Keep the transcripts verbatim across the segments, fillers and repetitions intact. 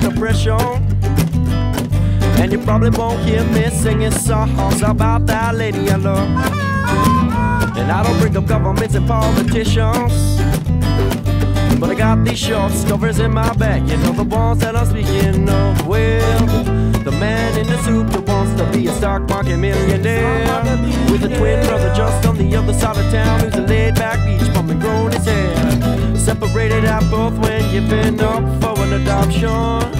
depression. And you probably won't hear me singing songs about that lady I love. And I don't bring up governments and politicians, but I got these short covers in my back, you know, the ones that I'm speaking of. Well, the man in the suit that wants to be a stock market millionaire, with a twin brother just on the other side of town, who's a laid-back beach bum and grown his hair. Separated at birth when you've been up for an adoption.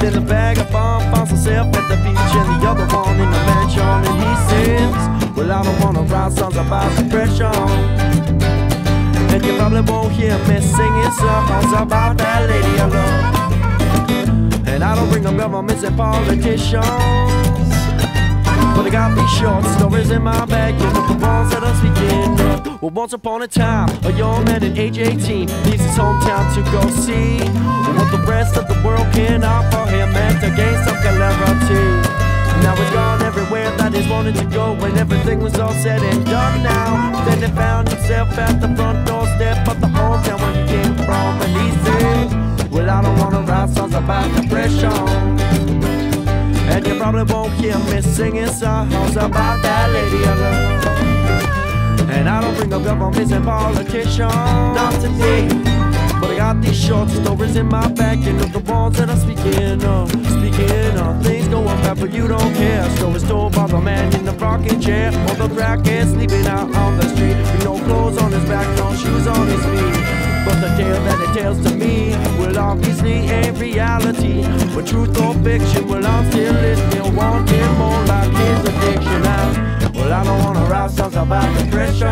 Then the vagabond finds himself at the beach and the other one in the mansion, and he says, well, I don't wanna write songs about depression. And you probably won't hear me singing songs about that lady I love. And I don't bring up governments and politicians, but I got these short stories in my bag, you know, the ones that I'm speaking of. Well, once upon a time, a young man at age eighteen leaves his hometown to go see what the rest of the world can offer him and to gain some clarity. Now he's gone everywhere that he's wanted to go, when everything was all said and done now. Then he found himself at the front door of the hometown where you came from, and he said, well, I don't wanna write songs about depression. And you probably won't hear me singing songs about that lady I love. And I don't bring up governments and politicians, not today, but I got these short stories in my back, and you know, the ones that I'm speaking of. Speaking of things going bad, but you don't care, so it's told by the man in the rocking chair, or the bracket sleeping out on the street, with no clothes on his back, no shoes on his feet. But the tale that it tells to me, well, obviously ain't reality, but truth or fiction, well, I'm still listening, wanting more like his addiction. I, well, I don't wanna write songs about depression.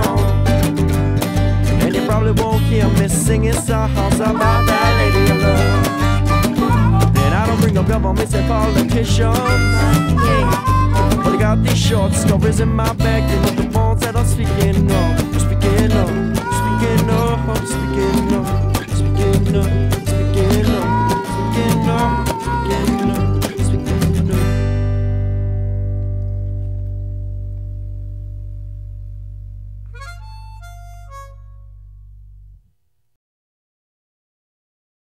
And you probably won't hear me singing songs about that lady I love. And I don't bring up governments and politicians, but I got these short stories in my bag, you know, the ones that I'm speaking of. Speaking of, speaking of, speaking of, speaking of.